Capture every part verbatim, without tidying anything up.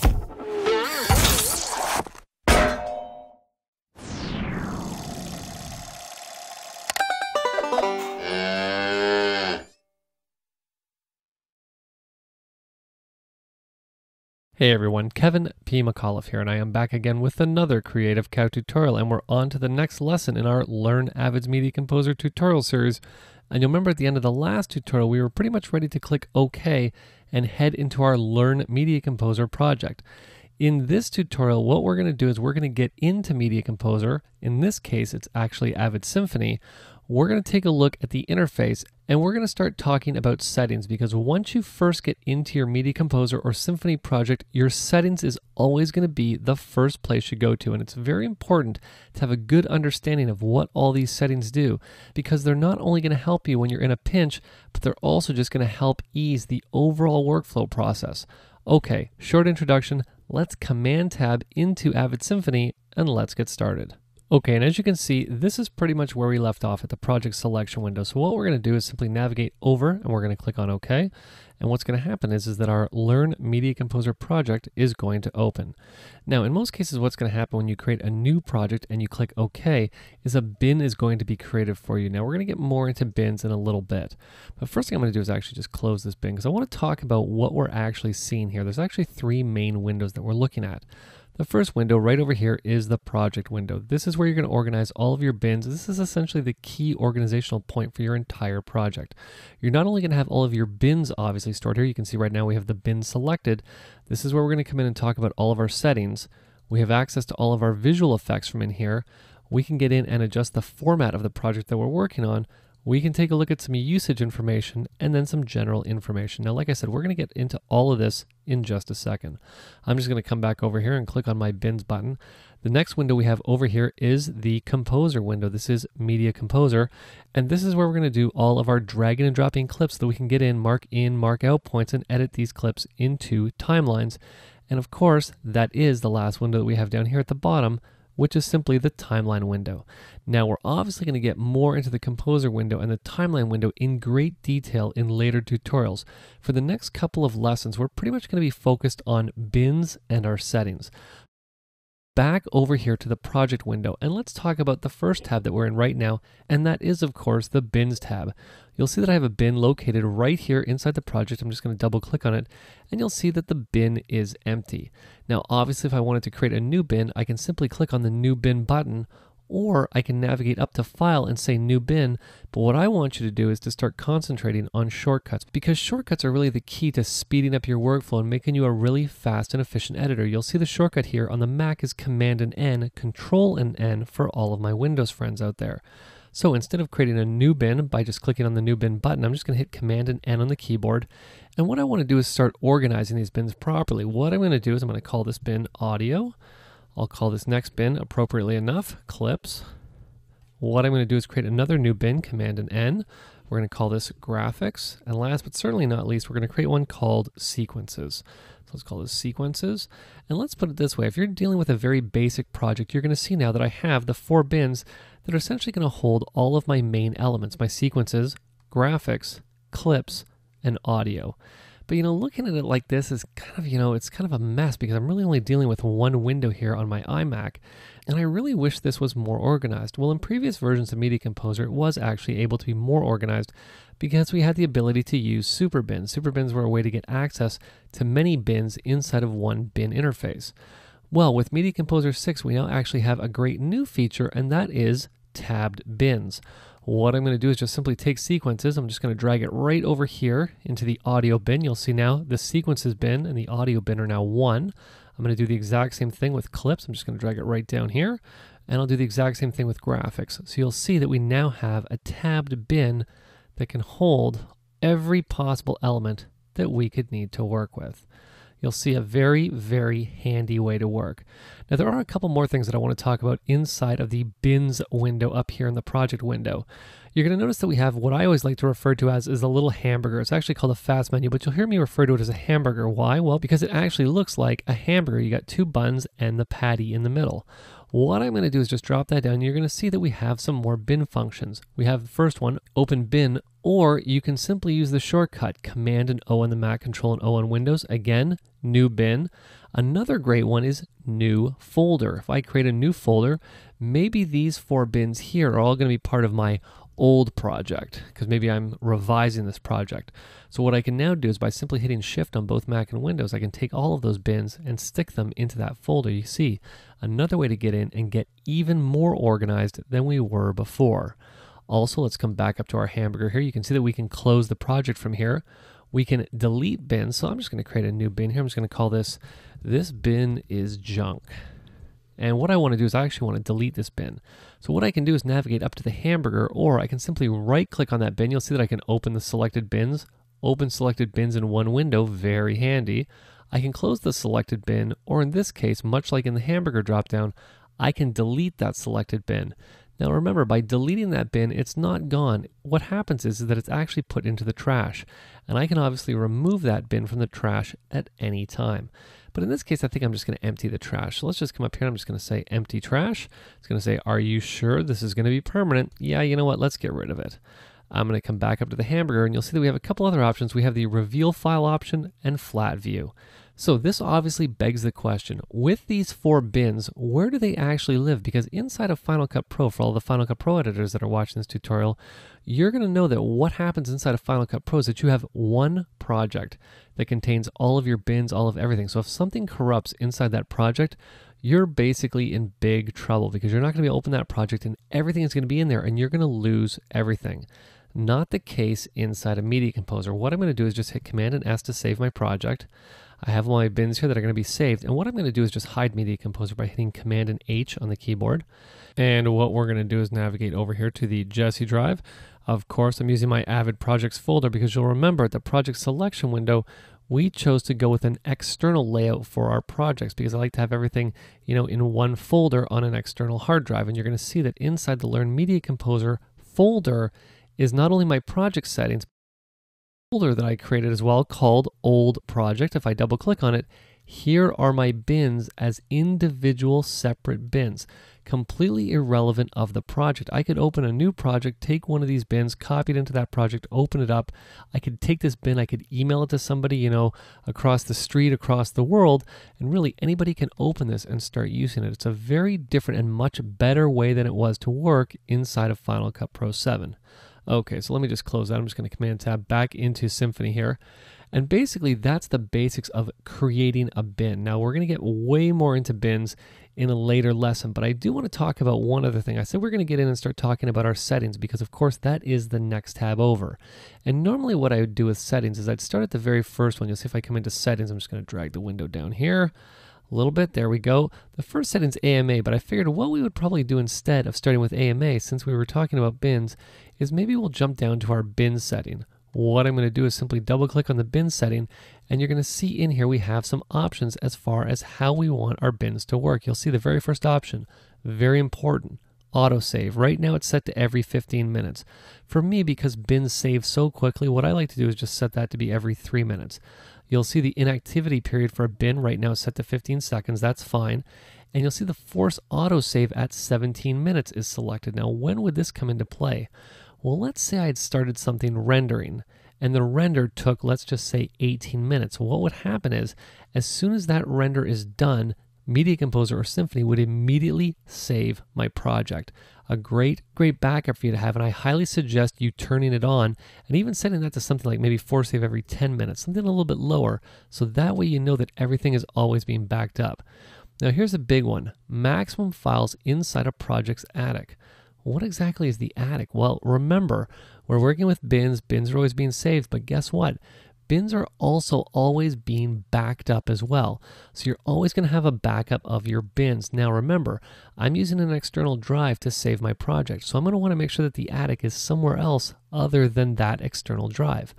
Hey everyone, Kevin P. McAuliffe here, and I am back again with another Creative Cow tutorial, and we're on to the next lesson in our Learn Avid Media Composer tutorial series. And you'll remember at the end of the last tutorial, we were pretty much ready to click OK and head into our Learn Media Composer project. In this tutorial, what we're going to do is we're going to get into Media Composer. In this case, it's actually Avid Symphony. We're going to take a look at the interface, and we're going to start talking about settings, because once you first get into your Media Composer or Symphony project, your settings is always going to be the first place you go to. And it's very important to have a good understanding of what all these settings do, because they're not only going to help you when you're in a pinch, but they're also just going to help ease the overall workflow process. Okay, short introduction. Let's Command Tab into Avid Symphony, and let's get started. Okay, and as you can see, this is pretty much where we left off at the project selection window. So what we're going to do is simply navigate over, and we're going to click on OK. And what's going to happen is, is that our Learn Media Composer project is going to open. Now, in most cases, what's going to happen when you create a new project and you click OK is a bin is going to be created for you. Now, we're going to get more into bins in a little bit. But first thing I'm going to do is actually just close this bin, because I want to talk about what we're actually seeing here. There's actually three main windows that we're looking at. The first window right over here is the project window. This is where you're going to organize all of your bins. This is essentially the key organizational point for your entire project. You're not only going to have all of your bins obviously stored here. You can see right now we have the bin selected. This is where we're going to come in and talk about all of our settings. We have access to all of our visual effects from in here. We can get in and adjust the format of the project that we're working on. We can take a look at some usage information and then some general information. Now, like I said, we're going to get into all of this in just a second. I'm just going to come back over here and click on my Bins button. The next window we have over here is the Composer window. This is Media Composer, and this is where we're going to do all of our dragging and dropping clips so that we can get in, mark in, mark out points, and edit these clips into timelines. And of course, that is the last window that we have down here at the bottom, which is simply the timeline window. Now, we're obviously going to get more into the composer window and the timeline window in great detail in later tutorials. For the next couple of lessons, we're pretty much going to be focused on bins and our settings. Back over here to the project window, and let's talk about the first tab that we're in right now, and that is, of course, the Bins tab. You'll see that I have a bin located right here inside the project. I'm just going to double click on it, and you'll see that the bin is empty. Now, obviously, if I wanted to create a new bin, I can simply click on the New Bin button, or I can navigate up to File and say New Bin. But what I want you to do is to start concentrating on shortcuts, because shortcuts are really the key to speeding up your workflow and making you a really fast and efficient editor. You'll see the shortcut here on the Mac is Command and N, Control and N for all of my Windows friends out there. So instead of creating a new bin by just clicking on the New Bin button, I'm just going to hit Command and N on the keyboard. And what I want to do is start organizing these bins properly. What I'm going to do is I'm going to call this bin Audio. I'll call this next bin, appropriately enough, Clips. What I'm going to do is create another new bin, Command and N. We're going to call this Graphics. And last but certainly not least, we're going to create one called Sequences. So let's call this Sequences. And let's put it this way. If you're dealing with a very basic project, you're going to see now that I have the four bins that are essentially going to hold all of my main elements, my sequences, graphics, clips, and audio. But, you know, looking at it like this is kind of, you know, it's kind of a mess, because I'm really only dealing with one window here on my iMac, and I really wish this was more organized. Well, in previous versions of Media Composer, it was actually able to be more organized, because we had the ability to use super bins. Super bins were a way to get access to many bins inside of one bin interface. Well, with Media Composer six, we now actually have a great new feature, and that is tabbed bins. What I'm going to do is just simply take sequences. I'm just going to drag it right over here into the audio bin. You'll see now the sequences bin and the audio bin are now one. I'm going to do the exact same thing with clips. I'm just going to drag it right down here. And I'll do the exact same thing with graphics. So you'll see that we now have a tabbed bin that can hold every possible element that we could need to work with. You'll see a very, very handy way to work. Now, there are a couple more things that I want to talk about inside of the Bins window up here in the project window. You're going to notice that we have what I always like to refer to as is a little hamburger. It's actually called a fast menu, but you'll hear me refer to it as a hamburger. Why? Well, because it actually looks like a hamburger. You got two buns and the patty in the middle. What I'm going to do is just drop that down. You're going to see that we have some more bin functions. We have the first one, open bin, or you can simply use the shortcut, Command and O on the Mac, Control and O on Windows. Again, new bin. Another great one is new folder. If I create a new folder, maybe these four bins here are all going to be part of my old project, because maybe I'm revising this project. So what I can now do is by simply hitting shift on both Mac and Windows, I can take all of those bins and stick them into that folder. You see, another way to get in and get even more organized than we were before. Also, let's come back up to our hamburger here. You can see that we can close the project from here. We can delete bins. So I'm just going to create a new bin here. I'm just going to call this, this bin is junk. And what I want to do is I actually want to delete this bin. So what I can do is navigate up to the hamburger, or I can simply right click on that bin. You'll see that I can open the selected bins, open selected bins in one window, very handy. I can close the selected bin, or in this case, much like in the hamburger dropdown, I can delete that selected bin. Now remember, by deleting that bin, it's not gone. What happens is, is that it's actually put into the trash. And I can obviously remove that bin from the trash at any time. But in this case, I think I'm just going to empty the trash. So let's just come up here and I'm just going to say empty trash. It's going to say, are you sure this is going to be permanent? Yeah, you know what? Let's get rid of it. I'm going to come back up to the hamburger and you'll see that we have a couple other options. We have the reveal file option and flat view. So this obviously begs the question, with these four bins, where do they actually live? Because inside of Final Cut Pro, for all the Final Cut Pro editors that are watching this tutorial, you're going to know that what happens inside of Final Cut Pro is that you have one project that contains all of your bins, all of everything. So if something corrupts inside that project, you're basically in big trouble because you're not going to be able to open that project and everything is going to be in there and you're going to lose everything. Not the case inside of Media Composer. What I'm going to do is just hit Command and S to save my project. I have my bins here that are going to be saved. And what I'm going to do is just hide Media Composer by hitting Command and H on the keyboard. And what we're going to do is navigate over here to the Jesse drive. Of course, I'm using my Avid Projects folder because you'll remember at the project selection window, we chose to go with an external layout for our projects because I like to have everything, you know, in one folder on an external hard drive. And you're going to see that inside the Learn Media Composer folder is not only my project settings, folder that I created as well called Old Project. If I double click on it, here are my bins as individual separate bins, completely irrelevant of the project. I could open a new project, take one of these bins, copy it into that project, open it up. I could take this bin, I could email it to somebody, you know, across the street, across the world, and really anybody can open this and start using it. It's a very different and much better way than it was to work inside of Final Cut Pro seven. Okay, so let me just close that. I'm just going to Command Tab back into Symphony here. And basically, that's the basics of creating a bin. Now, we're going to get way more into bins in a later lesson, but I do want to talk about one other thing. I said we're going to get in and start talking about our settings because, of course, that is the next tab over. And normally what I would do with settings is I'd start at the very first one. You'll see if I come into settings, I'm just going to drag the window down here a little bit. There we go. The first setting's A M A, but I figured what we would probably do instead of starting with A M A, since we were talking about bins, is maybe we'll jump down to our bin setting. What I'm going to do is simply double click on the bin setting, and you're going to see in here we have some options as far as how we want our bins to work. You'll see the very first option, very important, autosave. Right now it's set to every fifteen minutes. For me, because bins save so quickly, what I like to do is just set that to be every three minutes. You'll see the inactivity period for a bin right now is set to fifteen seconds. That's fine. And you'll see the force autosave at seventeen minutes is selected. Now, when would this come into play? Well, let's say I had started something rendering and the render took, let's just say, eighteen minutes. What would happen is, as soon as that render is done, Media Composer or Symphony would immediately save my project. A great, great backup for you to have, and I highly suggest you turning it on and even setting that to something like maybe force save every ten minutes, something a little bit lower, so that way you know that everything is always being backed up. Now here's a big one, maximum files inside a project's attic. What exactly is the attic? Well, remember, we're working with bins, bins are always being saved, but guess what? Bins are also always being backed up as well. So you're always going to have a backup of your bins. Now remember, I'm using an external drive to save my project. So I'm going to want to make sure that the attic is somewhere else other than that external drive.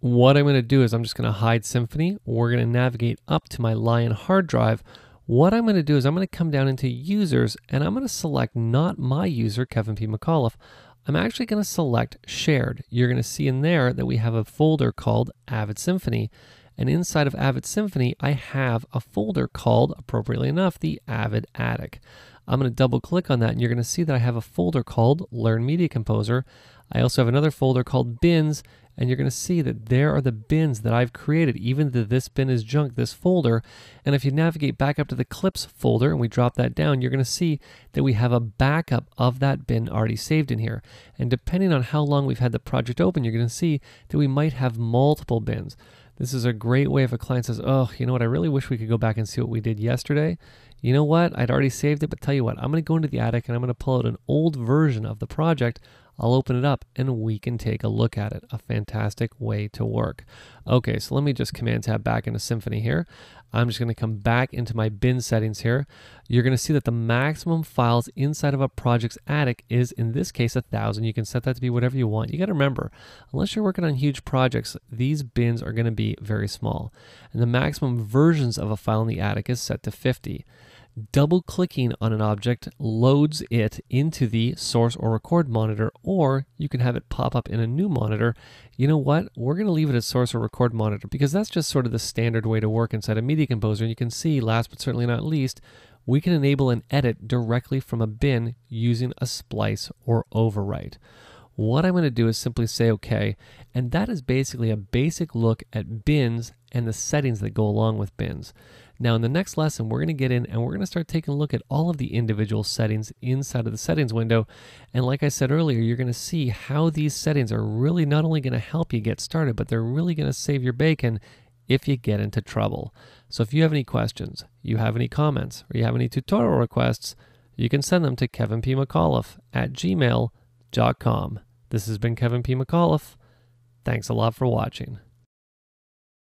What I'm going to do is I'm just going to hide Symphony. We're going to navigate up to my Lion hard drive. What I'm going to do is I'm going to come down into users and I'm going to select not my user, Kevin P. McAuliffe. I'm actually going to select shared. You're going to see in there that we have a folder called Avid Symphony. And inside of Avid Symphony, I have a folder called, appropriately enough, the Avid Attic. I'm going to double click on that and you're going to see that I have a folder called Learn Media Composer. I also have another folder called Bins. and you're going to see that there are the bins that I've created, even though this bin is junk, this folder. And if you navigate back up to the clips folder and we drop that down, you're going to see that we have a backup of that bin already saved in here. And depending on how long we've had the project open, you're going to see that we might have multiple bins. This is a great way if a client says, oh, you know what, I really wish we could go back and see what we did yesterday. You know what, I'd already saved it, but tell you what, I'm going to go into the attic and I'm going to pull out an old version of the project. I'll open it up and we can take a look at it. A fantastic way to work. Okay, so let me just Command Tab back into Symphony here. I'm just going to come back into my bin settings here. You're going to see that the maximum files inside of a project's attic is, in this case, one thousand. You can set that to be whatever you want. You got to remember, unless you're working on huge projects, these bins are going to be very small. And the maximum versions of a file in the attic is set to fifty. Double-clicking on an object loads it into the source or record monitor, or you can have it pop up in a new monitor. You know what? We're going to leave it as source or record monitor because that's just sort of the standard way to work inside of Media Composer. And you can see, last but certainly not least, we can enable and edit directly from a bin using a splice or overwrite. What I'm going to do is simply say OK, and that is basically a basic look at bins and the settings that go along with bins. Now in the next lesson, we're going to get in and we're going to start taking a look at all of the individual settings inside of the settings window. And like I said earlier, you're going to see how these settings are really not only going to help you get started, but they're really going to save your bacon if you get into trouble. So if you have any questions, you have any comments, or you have any tutorial requests, you can send them to Kevin P McAuliffe at gmail dot com. This has been Kevin P McAuliffe. Thanks a lot for watching.